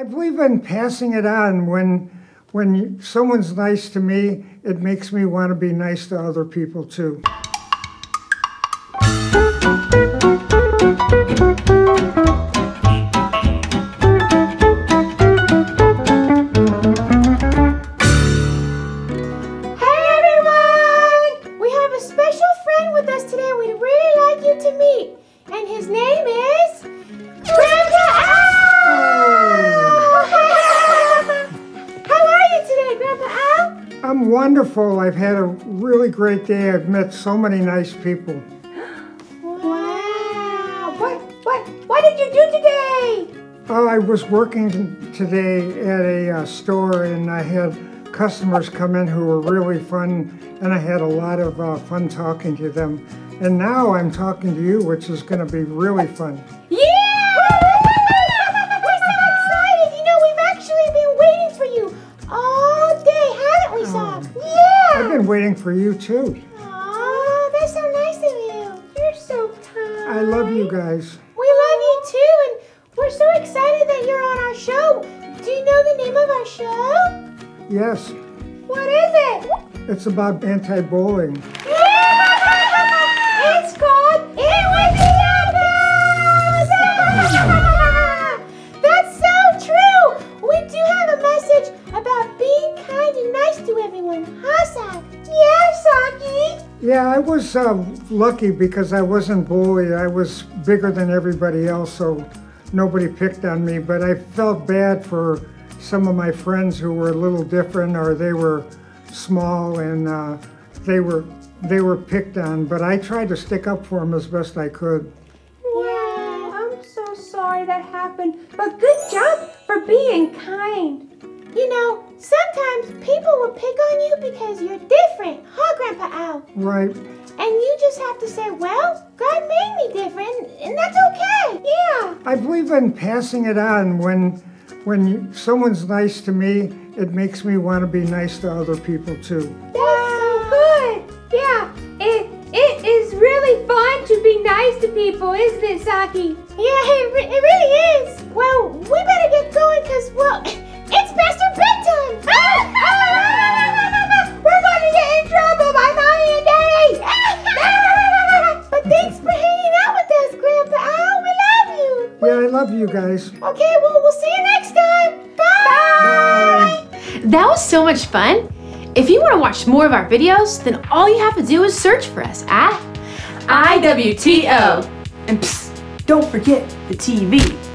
I believe in passing it on. When someone's nice to me, it makes me want to be nice to other people too. I'm wonderful. I've had a really great day. I've met so many nice people. Wow! What did you do today? Oh, I was working today at a store, and I had customers come in who were really fun, and I had a lot of fun talking to them. And now I'm talking to you, which is going to be really fun. Yeah! Waiting for you too. Oh, that's so nice of you. You're so kind. I love you guys. We love you too, and we're so excited that you're on our show. Do you know the name of our show? Yes. What is it? It's about anti-bullying. It's called It With The Adults! That's so true. We do have a message about being kind and nice to everyone, huh, Saki? Yeah, Saki? Yeah, I was lucky because I wasn't bullied. I was bigger than everybody else, so nobody picked on me. But I felt bad for some of my friends who were a little different, or they were small, and they were picked on. But I tried to stick up for them as best I could. Yeah, I'm so sorry that happened. But good job for being kind. You know, sometimes people will pick on you because you're different, huh, Grandpa Al? Right. And you just have to say, well, God made me different, and that's okay. Yeah. I believe in passing it on. When someone's nice to me, it makes me want to be nice to other people, too. That's so good. Yeah, it is really fun to be nice to people, isn't it, Saki? Yeah, it really is. Well, we better get going because, well... It's past your bedtime! We're going to get in trouble by Mommy and Daddy! But thanks for hanging out with us, Grandpa Al. We love you! Yeah, I love you guys. Okay, well, we'll see you next time. Bye! Bye. That was so much fun. If you want to watch more of our videos, then all you have to do is search for us at IWTO. And psst, don't forget the TV.